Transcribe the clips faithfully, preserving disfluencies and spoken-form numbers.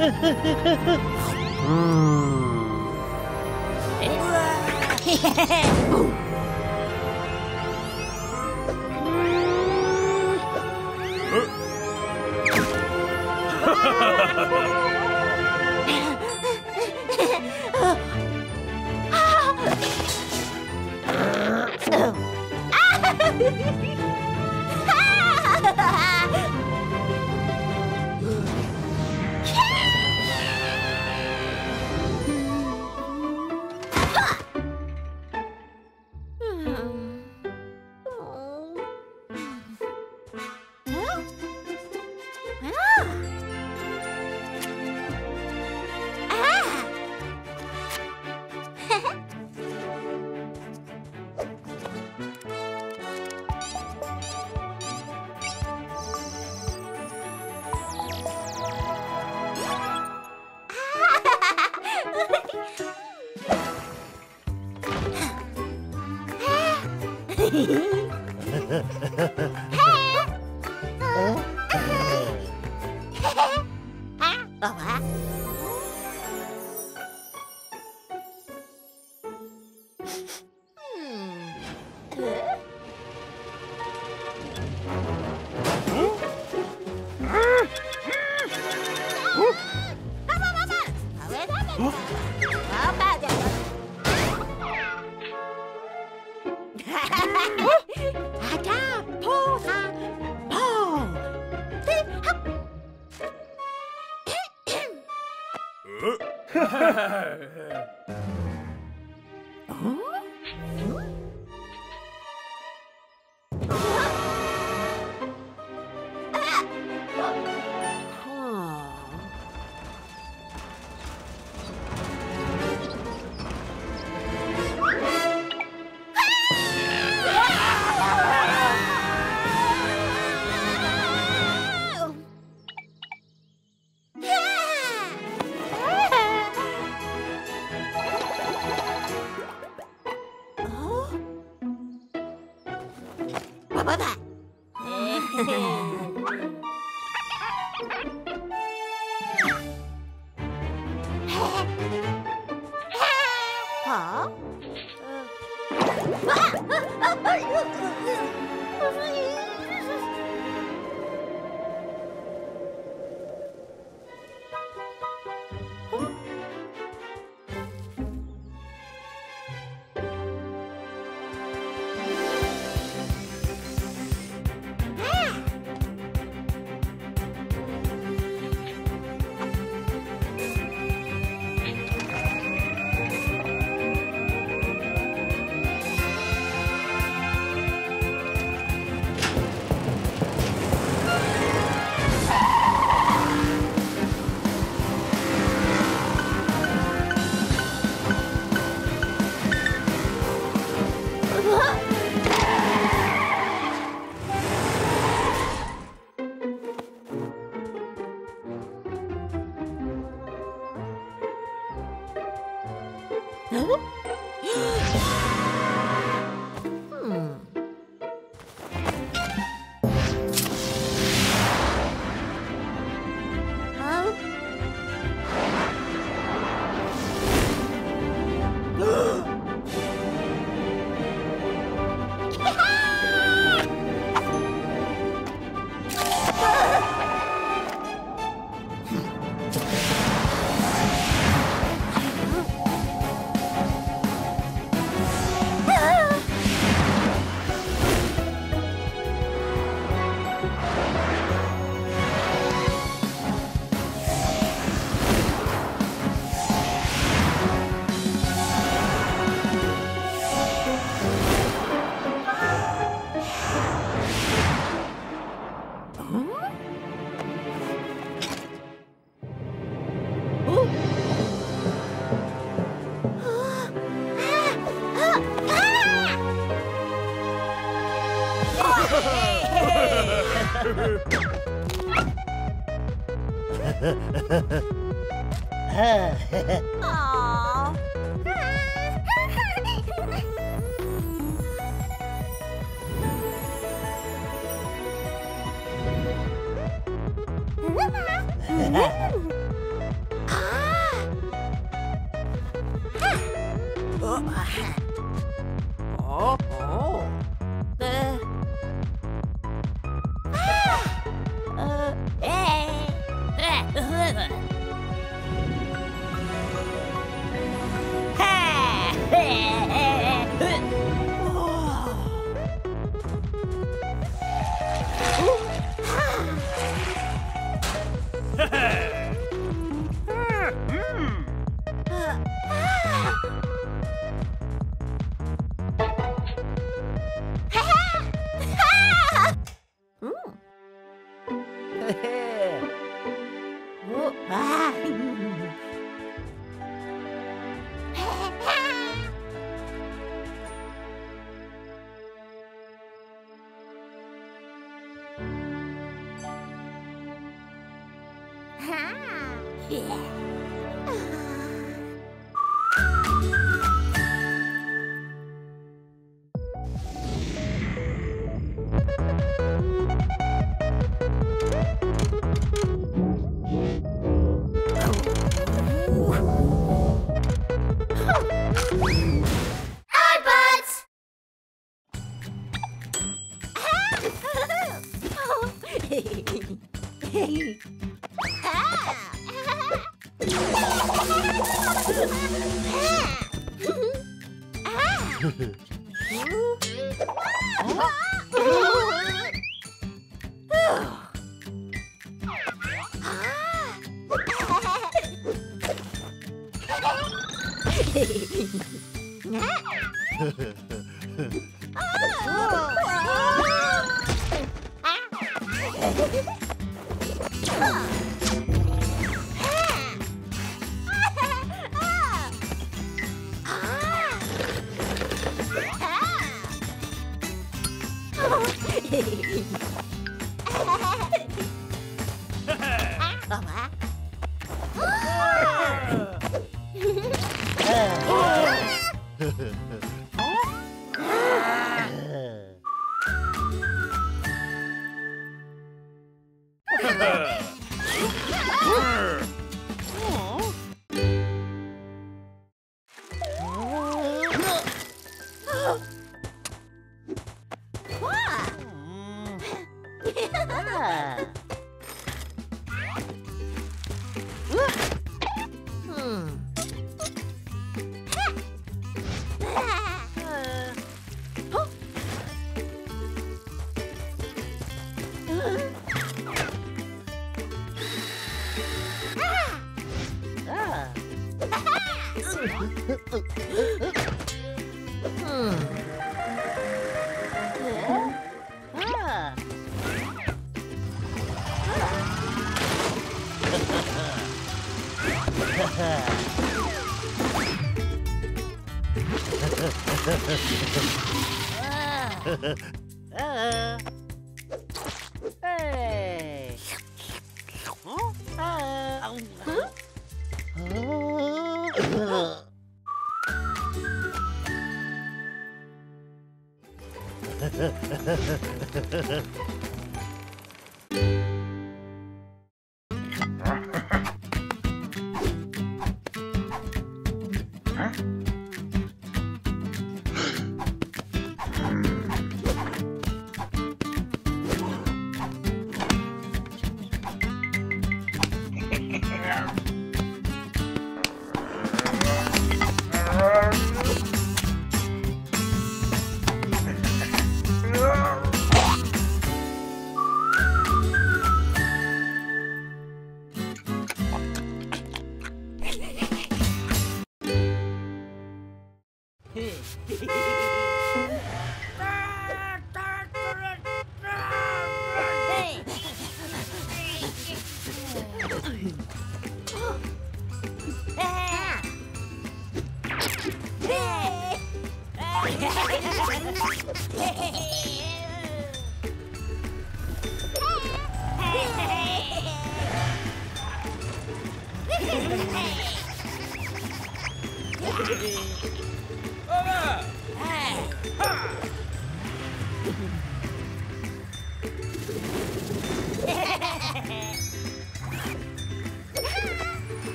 mm. Oh, oh. Uh. Ah. Uh. Yeah.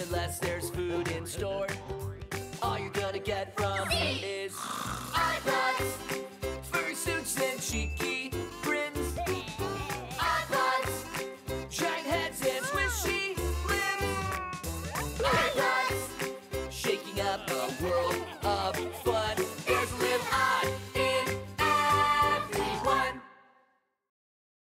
Unless there's food in store, all you're gonna get from